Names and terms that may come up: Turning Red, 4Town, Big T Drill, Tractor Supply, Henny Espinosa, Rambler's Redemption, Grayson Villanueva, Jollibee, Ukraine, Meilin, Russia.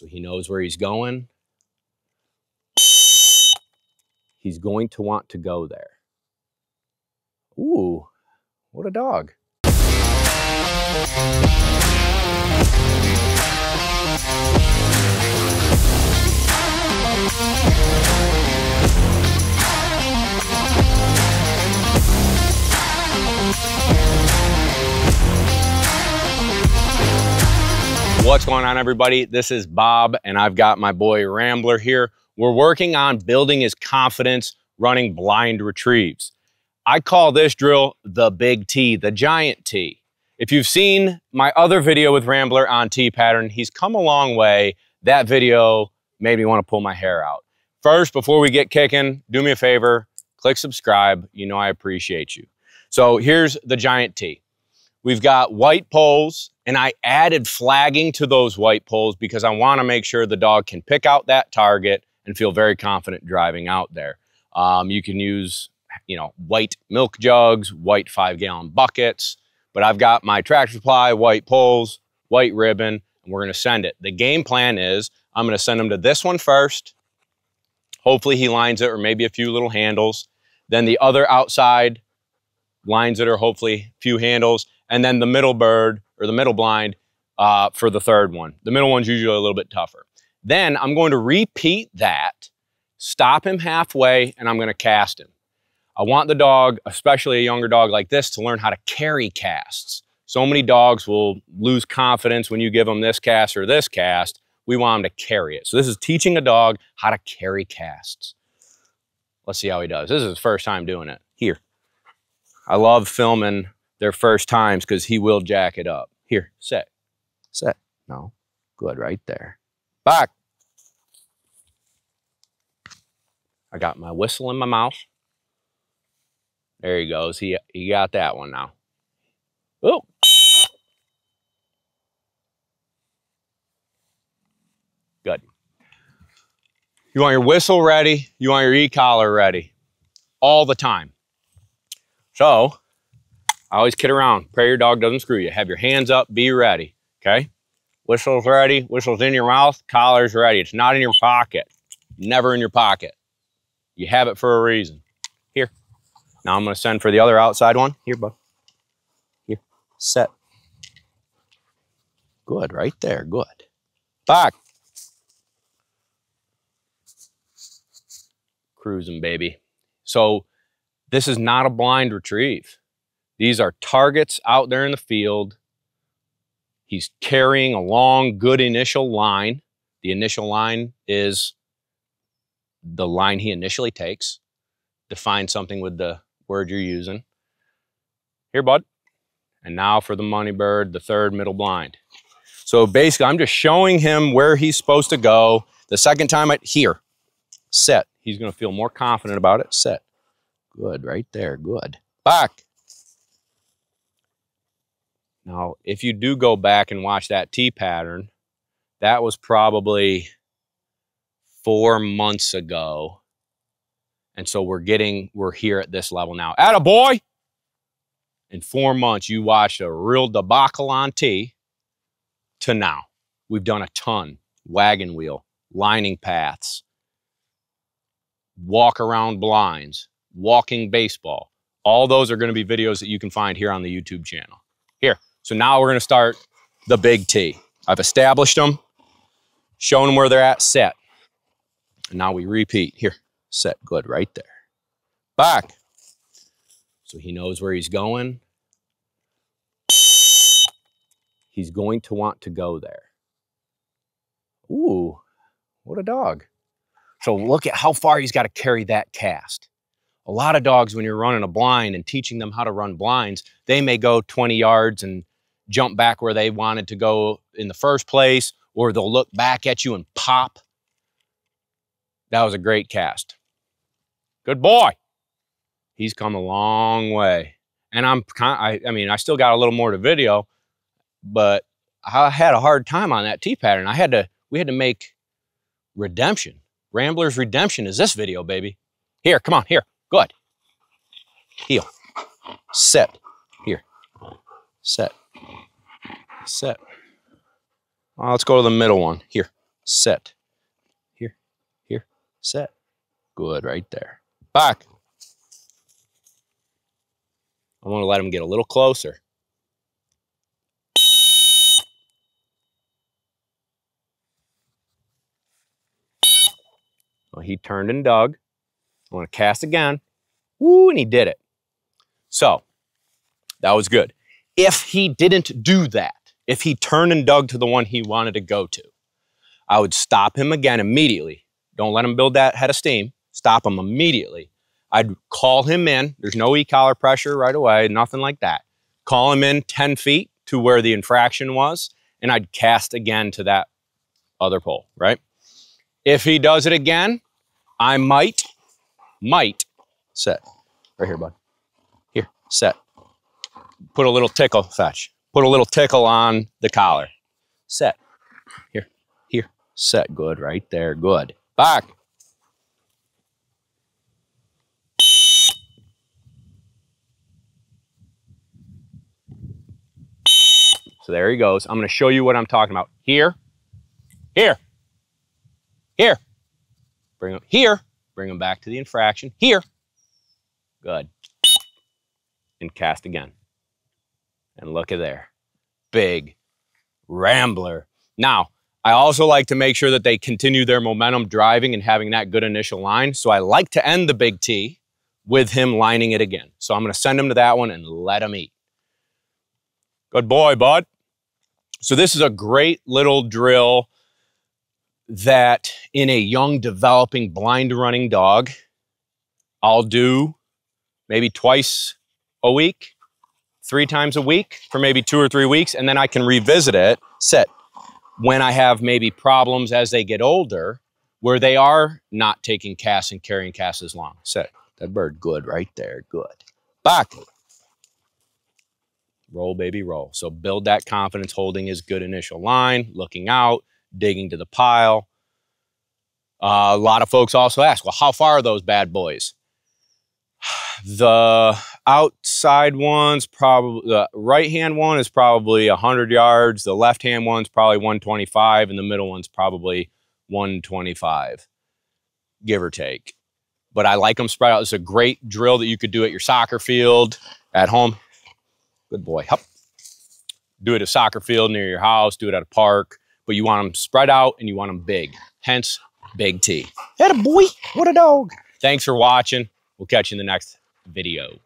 so he knows where he's going. He's going to want to go there. Ooh, what a dog. What's going on, everybody? This is Bob, and I've got my boy Rambler here. We're working on building his confidence running blind retrieves. I call this drill the Big T, the giant T. If you've seen my other video with Rambler on T pattern, he's come a long way. That video made me want to pull my hair out. First, before we get kicking, do me a favor, click subscribe. You know I appreciate you. So here's the giant T. We've got white poles, and I added flagging to those white poles because I want to make sure the dog can pick out that target and feel very confident driving out there. You can use, white milk jugs, white 5-gallon buckets, but I've got my Tractor Supply, white poles, white ribbon, and we're gonna send it. The game plan is I'm gonna send him to this one first. Hopefully he lines it, or maybe a few little handles. Then the other outside lines it, or hopefully a few handles. And then the middle bird, or the middle blind, for the third one. The middle one's usually a little bit tougher. Then I'm going to repeat that, stop him halfway, and I'm going to cast him. I want the dog, especially a younger dog like this, to learn how to carry casts. So many dogs will lose confidence when you give them this cast or this cast. We want them to carry it. So this is teaching a dog how to carry casts. Let's see how he does. This is his first time doing it. Here. I love filming their first times because he will jack it up. Here, set. Set. No. Good, right there. Back. I got my whistle in my mouth. There he goes. He got that one now. Oh. Good. You want your whistle ready. You want your e-collar ready. All the time. So, I always kid around. Pray your dog doesn't screw you. Have your hands up. Be ready. Okay? Whistle's ready, whistle's in your mouth, collar's ready. It's not in your pocket, never in your pocket. You have it for a reason. Here, now I'm gonna send for the other outside one. Here, bud, here, set. Good, right there, good. Back. Cruising, baby. So this is not a blind retrieve. These are targets out there in the field. He's carrying a long, good initial line. The initial line is the line he initially takes. Define something with the word you're using. Here, bud. And now for the money bird, the third middle blind. So basically, I'm just showing him where he's supposed to go. The second time, here, set. He's gonna feel more confident about it, set. Good, right there, good. Back. Now, if you do go back and watch that T pattern, that was probably 4 months ago. And so we're here at this level now. Attaboy! In 4 months, you watched a real debacle on T to now. We've done a ton. Wagon wheel, lining paths, walk around blinds, walking baseball. All those are going to be videos that you can find here on the YouTube channel. Here. So now we're going to start the Big T. I've established them, shown them where they're at, set. And now we repeat. Here, set, good, right there. Back. So he knows where he's going. He's going to want to go there. Ooh, what a dog. So look at how far he's got to carry that cast. A lot of dogs, when you're running a blind and teaching them how to run blinds, they may go 20 yards and jump back where they wanted to go in the first place, or they'll look back at you and pop. That was a great cast. Good boy. He's come a long way. And I still got a little more to video, but I had a hard time on that T pattern. We had to make Redemption. Rambler's Redemption is this video, baby. Here, come on, here. Good. Heel. Set. Here. Set. Set. Well, let's go to the middle one. Here. set. Here, here, set. Good, right there. Back. I want to let them get a little closer. Well, he turned and dug. I want to cast again. Woo, and he did it. So, that was good. If he didn't do that, if he turned and dug to the one he wanted to go to, I would stop him again immediately. Don't let him build that head of steam. Stop him immediately. I'd call him in. There's no e-collar pressure right away, nothing like that. Call him in 10 feet to where the infraction was, and I'd cast again to that other pole, right? If he does it again, I might, set. Right here, bud. Here, set. Put a little tickle, fetch. Put a little tickle on the collar. Set. Here, here, set. Good, right there, good. Back. So there he goes. I'm gonna show you what I'm talking about. Here, here, here. Bring him here, bring him back to the infraction. Here, good. And cast again. And look at there, big Rambler. Now, I also like to make sure that they continue their momentum driving and having that good initial line. So I like to end the Big T with him lining it again. So I'm gonna send him to that one and let him eat. Good boy, bud. So this is a great little drill that in a young, developing, blind running dog, I'll do maybe twice a week, 3 times a week for maybe 2 or 3 weeks, and then I can revisit it, set, when I have maybe problems as they get older where they are not taking casts and carrying casts as long. Set, that bird, good, right there, good. Back. Roll, baby, roll. So build that confidence, holding his good initial line, looking out, digging to the pile. A lot of folks also ask, well, how far are those bad boys? The outside one's probably, the right-hand one is probably 100 yards. The left-hand one's probably 125, and the middle one's probably 125, give or take. But I like them spread out. It's a great drill that you could do at your soccer field, at home. Good boy. Hup. Do it at a soccer field near your house. Do it at a park. But you want them spread out, and you want them big. Hence, Big T. Atta boy. What a dog. Thanks for watching. We'll catch you in the next video.